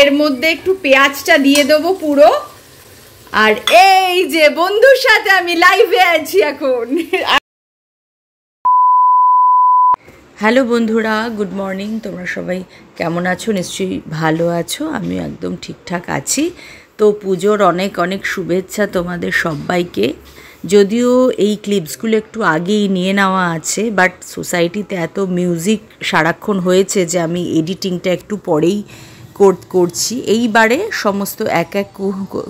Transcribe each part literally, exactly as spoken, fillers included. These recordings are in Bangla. एर मध्य एकटू पेंयाजटा दिए देबो पुरो আর এই যে বন্ধুর সাথে আমি লাইভে আছি এখন। হ্যালো বন্ধুরা, গুড মর্নিং। তোমরা সবাই কেমন আছো? নিশ্চয়ই ভালো আছো, আমিও একদম ঠিকঠাক আছি। তো পুজোর অনেক অনেক শুভেচ্ছা তোমাদের সবাইকে। যদিও এই ক্লিপসগুলো একটু আগেই নিয়ে নেওয়া আছে, বাট সোসাইটিতে এত মিউজিক সারাক্ষণ হয়েছে যে আমি এডিটিংটা একটু পরেই করছি। এইবারে সমস্ত এক এক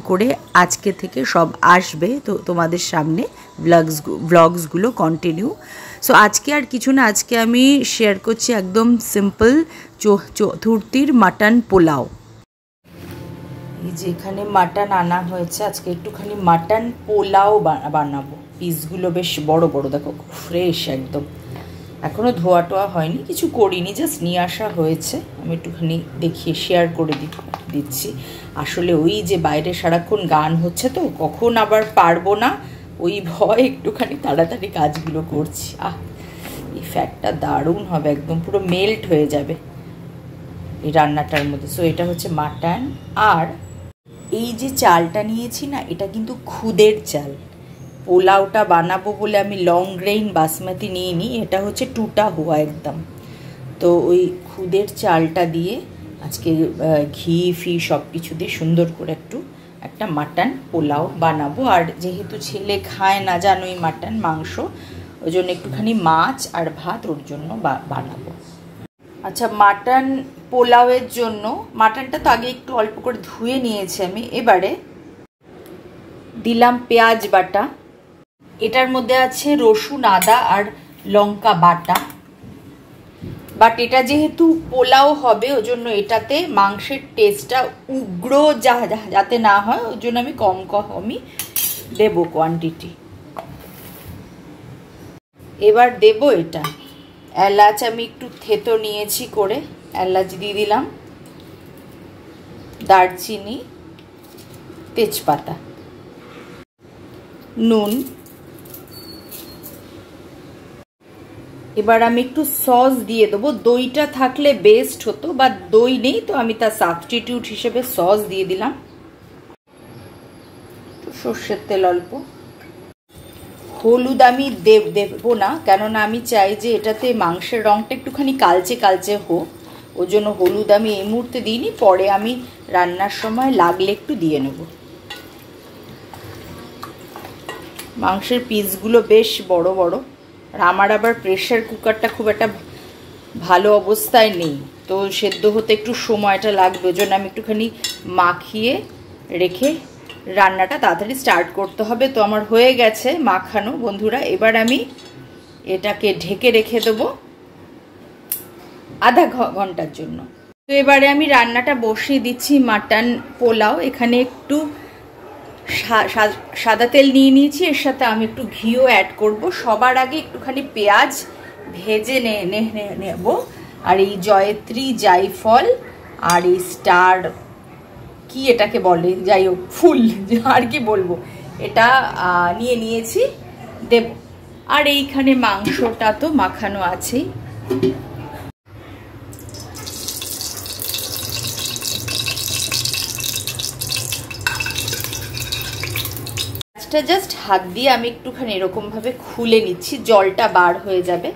করে আজকে থেকে সব আসবে তো তোমাদের সামনে ব্লগস ব্লগসগুলো কন্টিনিউ। সো আজকে আর কিছু না, আজকে আমি শেয়ার করছি একদম সিম্পল চতুর্থীর মাটন পোলাও। এই যে এখানে মাটন আনা হয়েছে, আজকে একটুখানি মাটন পোলাও বানাবো। পিসগুলো বেশ বড় বড়, দেখো ফ্রেশ একদম, এখনও ধোয়া টোয়া হয়নি, কিছু করিনি, জাস্ট নিয়ে আসা হয়েছে। আমি একটুখানি দেখিয়ে শেয়ার করে দিচ্ছি। আসলে ওই যে বাইরে সারাক্ষণ গান হচ্ছে তো কখন আবার পারবো না ওই ভয় একটুখানি তাড়াতাড়ি কাজগুলো করছি। আহ, এই ফ্যাটটা দারুণ হবে, একদম পুরো মেল্ট হয়ে যাবে এই রান্নাটার মধ্যে। সো এটা হচ্ছে মাটন। আর এই যে চালটা নিয়েছি না, এটা কিন্তু খুদের চাল। পোলাওটা বানাবো বলে আমি লং গ্রেইন বাসমতি নিয়ে নিই, এটা হচ্ছে টুটা হওয়া একদম। তো ওই খুদের চালটা দিয়ে আজকে ঘি ফি সব কিছু দিয়ে সুন্দর করে একটু একটা মাটন পোলাও বানাবো। আর যেহেতু ছেলে খায় না জানো এই মাটন মাংস, ওই জন্য একটুখানি মাছ আর ভাত ওর জন্য বানাবো। আচ্ছা, মাটন পোলাওয়ের জন্য মাটনটা তো আগে একটু অল্প করে ধুয়ে নিয়েছি আমি। এবারে দিলাম পেঁয়াজ বাটা, এটার মধ্যে আছে রসুন আদা আর লঙ্কা বাটা। বাট এটা যেহেতু পোলাও হবে ওই জন্য এটাতে মাংসের টেস্টটা উগ্র যা যাতে না হয় ওই জন্য আমি কম কমই দেবো কোয়ান্টিটি। এবার দেব এটা এলাচ, আমি একটু থেতো নিয়েছি করে এলাচ দিয়ে দিলাম, দারচিনি, তেজপাতা, নুন। এবার আমি একটু সস দিয়ে দেবো, দইটা থাকলে বেস্ট হতো, বা দই নেই তো আমি তার সাবস্টিটিউট হিসেবে সস দিয়ে দিলাম। সর্ষের তেল অল্প, হলুদ আমি দেব দেবো না, কেননা আমি চাই যে এটাতে মাংসের রঙটা একটুখানি কালচে কালচে হোক, ওই জন্য হলুদ আমি এই মুহূর্তে দিইনি, পরে আমি রান্নার সময় লাগলে একটু দিয়ে নেব। মাংসের পিসগুলো বেশ বড় বড়, আর আমার আবার প্রেশার কুকারটা খুব একটা ভালো অবস্থায় নেই, তো সেদ্ধ হতে একটু সময়টা লাগবে, ওই জন্য আমি একটুখানি মাখিয়ে রেখে রান্নাটা তাড়াতাড়ি স্টার্ট করতে হবে। তো আমার হয়ে গেছে মাখানো বন্ধুরা। এবার আমি এটাকে ঢেকে রেখে দেবো আধা ঘন্টার জন্য। তো এবারে আমি রান্নাটা বসিয়ে দিচ্ছি মাটন পোলাও। এখানে একটু সাদা তেল নিয়ে নিয়েছি, এর সাথে আমি একটু ঘিও অ্যাড করব। সবার আগে একটুখানি পেঁয়াজ ভেজে নেব, আর এই জয়ত্রী, জায়ফল আর এই স্টার কি এটাকে বলে, যাই হোক ফুল আর কি বলবো, এটা নিয়ে নিয়েছি দেব। আর এইখানে মাংসটা তো মাখানো আছেই। জাস্ট হাত দিয়ে আমি একটুখানি এরকমভাবে খুলে নিচ্ছি, জলটা বার হয়ে যাবে।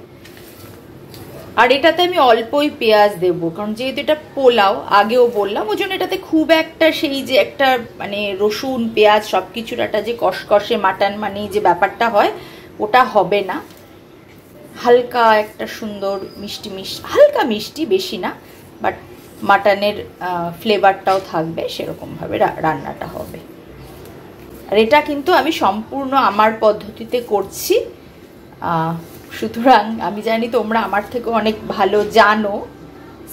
আর এটাতে আমি অল্পই পেঁয়াজ দেবো, কারণ যেহেতু এটা পোলাও আগেও বললাম ওই জন্য এটাতে খুব একটা সেই যে একটা মানে রসুন পেঁয়াজ সব কিছুর একটা যে কষকষে মাটন মানে যে ব্যাপারটা হয় ওটা হবে না। হালকা একটা সুন্দর মিষ্টি মিষ্টি হালকা মিষ্টি, বেশি না, বাট মাটনের ফ্লেভারটাও থাকবে, সেরকমভাবে রান্নাটা হবে। আর এটা কিন্তু আমি সম্পূর্ণ আমার পদ্ধতিতে করছি, সুতরাং আমি জানি তোমরা আমার থেকে অনেক ভালো জানো,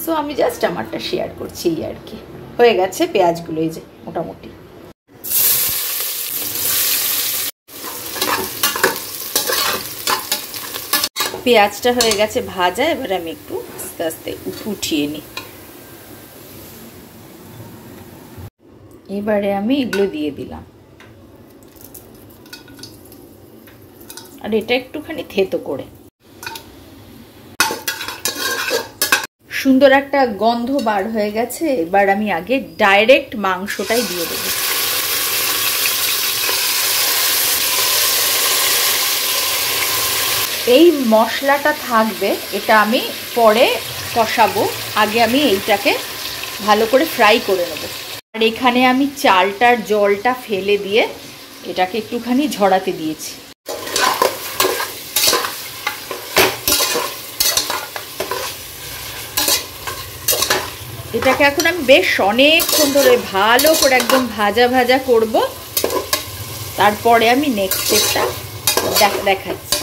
সো আমি জাস্ট আমারটা শেয়ার করছি এই আর কি। হয়ে গেছে পেঁয়াজগুলো এই যে মোটামুটি। পেঁয়াজটা হয়ে গেছে ভাজা, এবার আমি একটু আস্তে আস্তে উঠিয়ে নিই। এবারে আমি এগুলো দিয়ে দিলাম, আর এটা একটুখানি থেতো করে। সুন্দর একটা গন্ধ বার হয়ে গেছে। এবার আমি আগে ডাইরেক্ট মাংসটাই দিয়ে দেব। এই মশলাটা থাকবে, এটা আমি পরে কষাবো, আগে আমি এইটাকে ভালো করে ফ্রাই করে নেব। আর এখানে আমি চালটার জলটা ফেলে দিয়ে এটাকে একটুখানি ঝরাতে দিয়েছি। এটাকে এখন আমি বেশ অনেকক্ষণ ধরে ভালো করে একদম ভাজা ভাজা করব, তারপরে আমি নেক্সট স্টেপটা দেখাচ্ছি।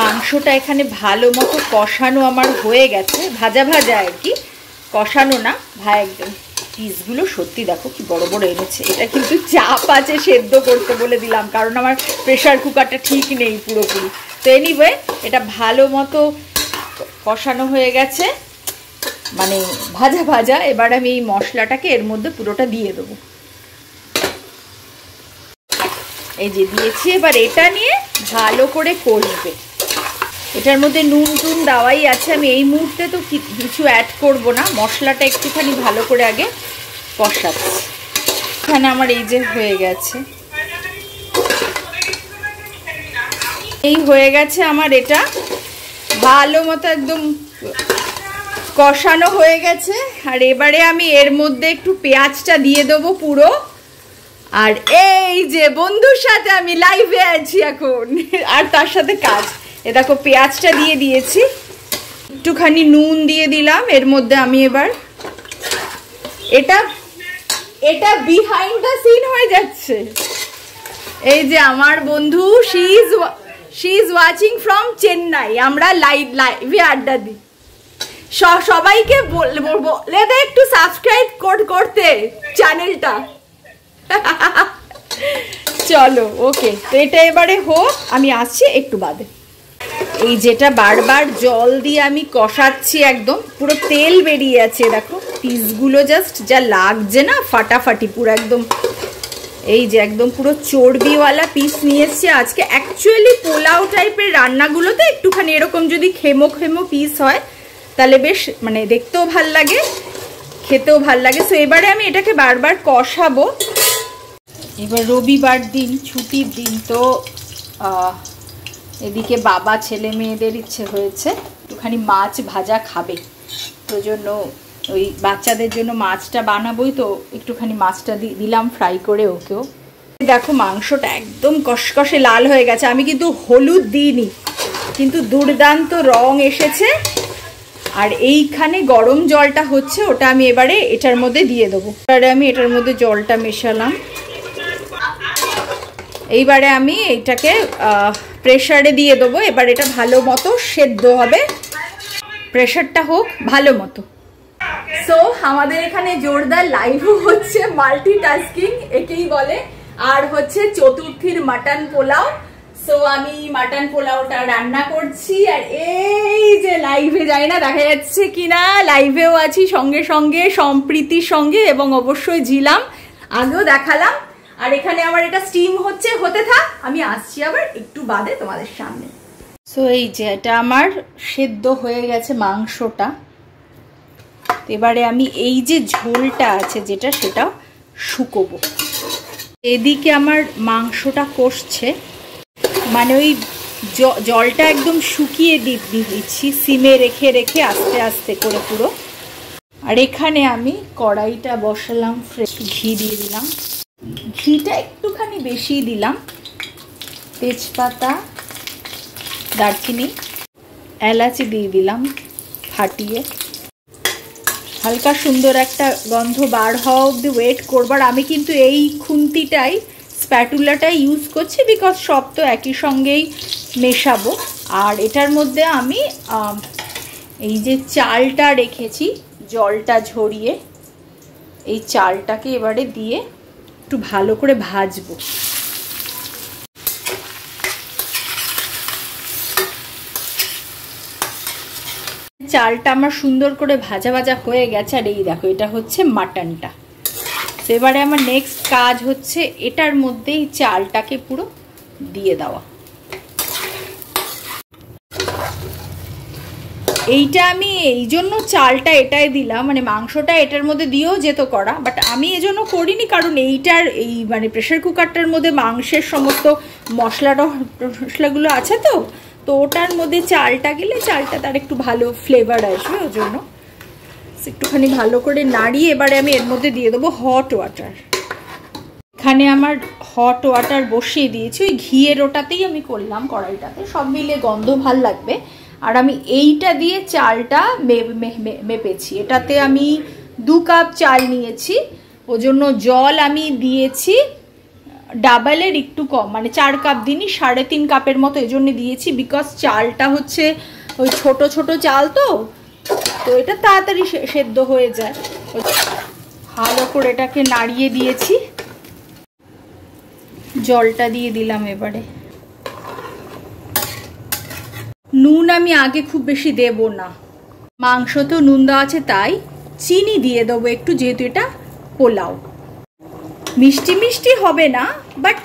মাংসটা এখানে ভালো মতো কষানো আমার হয়ে গেছে, ভাজা ভাজা আর কি, কষানো না ভাই। একদম পিসগুলো সত্যি দেখো কি বড় বড় এনেছে। এটা কিন্তু চাপ আছে সেদ্ধ করতে বলে দিলাম, কারণ আমার প্রেশার কুকারটা ঠিক নেই পুরোপুরি। তো এনিওয়ে এটা ভালো মতো কষানো হয়ে গেছে, মানে ভাজা ভাজা। এবার আমি এই মশলাটাকে এর মধ্যে পুরোটা দিয়ে দেবো। এই যে দিয়েছি, এবার এটা নিয়ে ভালো করে কষবে। এটার মধ্যে নুন টুন দেওয়াই আছে, আমি এই মুহূর্তে তো কিছু অ্যাড করব না। মশলাটা একটুখানি ভালো করে আগে কষাচ্ছি। এখানে আমার এই যে হয়ে গেছে, এই হয়ে গেছে আমার, এটা ভালো মতো একদম কষানো হয়ে গেছে। আর এবারে আমি এর মধ্যে একটু পেঁয়াজটা দিয়ে দেবো পুরো। আর এই যে বন্ধুর সাথে আমি লাইভে আছি এখন, আর তার সাথে কাজ। এ দেখো পেঁয়াজটা দিয়ে দিয়েছি, একটুখানি নুন দিয়ে দিলাম এর মধ্যে আমি। এবার এটা এটা বিহাইন্ড দ্য সিন হয়ে যাচ্ছে। এই যে আমার বন্ধু, she is she is watching from Chennai. আমরা লাইভ লাইভে আড্ডা দিই। সবাইকে বলে দে একটু সাবস্ক্রাইব করতে চ্যানেলটা। চলো ওকে, তো এটা এবারে হোক, আমি আসছি একটু বাদে। এই যেটা বারবার জল দিয়ে আমি কষাচ্ছি, একদম পুরো তেল বেরিয়ে আছে। দেখো পিসগুলো জাস্ট যা লাগছে না, ফাটাফাটি পুরো একদম। এই যে একদম পুরো চর্বিওয়ালা পিস নিয়ে এসছি আজকে। অ্যাকচুয়ালি পোলাও টাইপের রান্নাগুলোতে একটুখানি এরকম যদি খেমো খেমো পিস হয় তাহলে বেশ মানে দেখতেও ভাল লাগে, খেতেও ভাল লাগে। সো এবারে আমি এটাকে বারবার কষাবো। এবার রবিবার দিন, ছুটির দিন, তো এদিকে বাবা ছেলে মেয়েদের ইচ্ছে হয়েছে একটুখানি মাছ ভাজা খাবে, তো জন্য ওই বাচ্চাদের জন্য মাছটা বানাবোই। তো একটুখানি মাছটা দিলাম ফ্রাই করে ওকেও। দেখো মাংসটা একদম কষকষে লাল হয়ে গেছে। আমি কিন্তু হলুদ দিইনি, কিন্তু দুর্দান্ত রং এসেছে। আর এইখানে গরম জলটা হচ্ছে, ওটা আমি এবারে এটার মধ্যে দিয়ে দেবো। এবারে আমি এটার মধ্যে জলটা মেশালাম। এইবারে আমি এটাকে প্রেশারে দিয়ে দেবো। এবার এটা ভালো মতো সেদ্ধ হবে, প্রেশারটা হোক ভালো মতো। সো আমাদের এখানে জোরদার লাইভও হচ্ছে, মাল্টিটাস্কিং একেই বলে। আর হচ্ছে চতুর্থীর মাটন পোলাও, সো আমি মাটন পোলাওটা রান্না করছি। আর এই যে লাইভে যাই না দেখা যাচ্ছে কিনা, লাইভেও আছি সঙ্গে সঙ্গে সম্প্রীতির সঙ্গে, এবং অবশ্যই ঝিলাম আগেও দেখালাম। আর এখানে আমার এটা স্টিম হচ্ছে, হতে থাক, আমি আসছি আবার একটু বাদে তোমাদের সামনে। সো এই যে এটা আমার সেদ্ধ হয়ে গেছে মাংসটা। এবারে আমি এই যে ঝোলটা আছে যেটা, সেটা শুকোবো। এদিকে আমার মাংসটা কষছে, মানে ওই জলটা একদম শুকিয়ে দিচ্ছি, সিমে রেখে রেখে আস্তে আস্তে করে পুরো। আর এখানে আমি কড়াইটা বসালাম, ফ্রেশ ঘি দিয়ে দিলাম, ঘিটা একটুখানি বেশি দিলাম, তেজপাতা দারচিনি এলাচি দিয়ে দিলাম ফাটিয়ে। হালকা সুন্দর একটা গন্ধ বার হওয়া অবধি ওয়েট করবার। আমি কিন্তু এই খুন্তিটাই স্প্যাটুলাটা ইউজ করছি, বিকজ সব তো একই সঙ্গেই মেশাবো। আর এটার মধ্যে আমি এই যে চালটা রেখেছি জলটা ঝরিয়ে, এই চালটাকে এবারে দিয়ে একটু ভালো করে ভাজবো। চালটা আমার সুন্দর করে ভাজা ভাজা হয়ে গেছে। আর এই দেখো এটা হচ্ছে মাটনটা। তো এবারে আমার নেক্সট কাজ হচ্ছে এটার মধ্যে এই চালটাকে পুরো দিয়ে দেওয়া। এইটা আমি এই জন্য চালটা এটাই দিলাম, মানে মাংসটা এটার মধ্যে দিয়েও যেত করা, বাট আমি এই জন্য করিনি, কারণ এইটার এই মানে প্রেশার কুকারটার মধ্যে মাংসের সমস্ত মশলাটা মশলাগুলো আছে তো, তো ওটার মধ্যে চালটা গেলে চালটা তার একটু ভালো ফ্লেভার আসবে, ওই জন্য একটুখানি ভালো করে নাড়িয়ে এবারে আমি এর মধ্যে দিয়ে দেবো হট ওয়াটার। এখানে আমার হট ওয়াটার বসিয়ে দিয়েছি, ওই ঘিয়ের ওটাতেই আমি করলাম কড়াইটাতে, সব মিলিয়ে গন্ধ ভাল লাগবে। আর আমি এইটা দিয়ে চালটা মেপেছি, এটাতে আমি দু কাপ চাল নিয়েছি, ওই জন্য জল আমি দিয়েছি ডাবলের একটু কম, মানে চার কাপ দিনই সাড়ে তিন কাপের মতো এই জন্য দিয়েছি, বিকজ চালটা হচ্ছে ওই ছোট ছোট চাল তো, তো এটা তাড়াতাড়ি সেদ্ধ হয়ে যায়। ভালো করে এটাকে নাড়িয়ে দিয়েছি, জলটা দিয়ে দিলাম। এবারে নুন আমি আগে খুব বেশি দেব না, মাংস তো নুন দেওয়া আছে, তাই চিনি দিয়ে দেবো একটু, যেহেতু এটা পোলাও। মিষ্টি মিষ্টি হবে না, বাট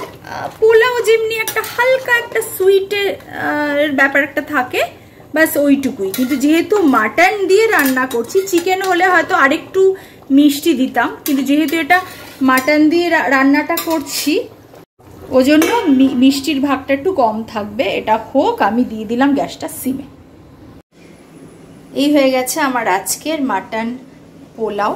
পোলাও যেমনি একটা হালকা একটা সুইটের ব্যাপার একটা থাকে, ব্যাস ওইটুকুই। কিন্তু যেহেতু মাটন দিয়ে রান্না করছি, চিকেন হলে হয়তো আরেকটু মিষ্টি দিতাম, কিন্তু যেহেতু এটা মাটন দিয়ে রান্নাটা করছি, ওই জন্য মিষ্টির ভাগটা একটু কম থাকবে। এটা হোক, আমি দিয়ে দিলাম গ্যাসটা সিমে। এই হয়ে গেছে আমার আজকের মাটন পোলাও।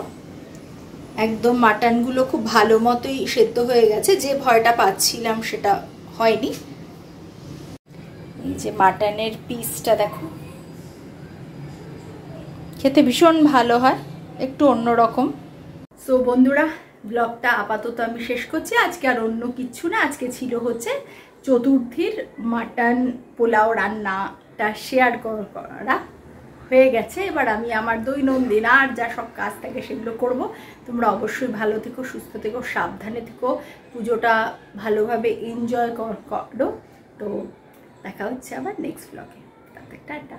একদম মাটনগুলো খুব ভালো মতোই সেদ্ধ হয়ে গেছে, যে ভয়টা পাচ্ছিলাম সেটা হয়নি। এই যে মাটনের পিসটা দেখো, খেতে ভীষণ ভালো হয়, একটু অন্যরকম। সো বন্ধুরা, ব্লগটা আপাতত আমি শেষ করছি। আজকে আর অন্য কিছু না, আজকে ছিল হচ্ছে চতুর্থীর মাটন পোলাও রান্নাটা শেয়ার করা হয়ে গেছে। এবার আমি আমার দৈনন্দিন আর যা সব কাজ থাকে সেগুলো করব। তোমরা অবশ্যই ভালো থেকো, সুস্থ থেকো, সাবধানে থেকো, পুজোটা ভালোভাবে এনজয় করো। তো দেখা হচ্ছে আবার নেক্সট ব্লগে। টাটা।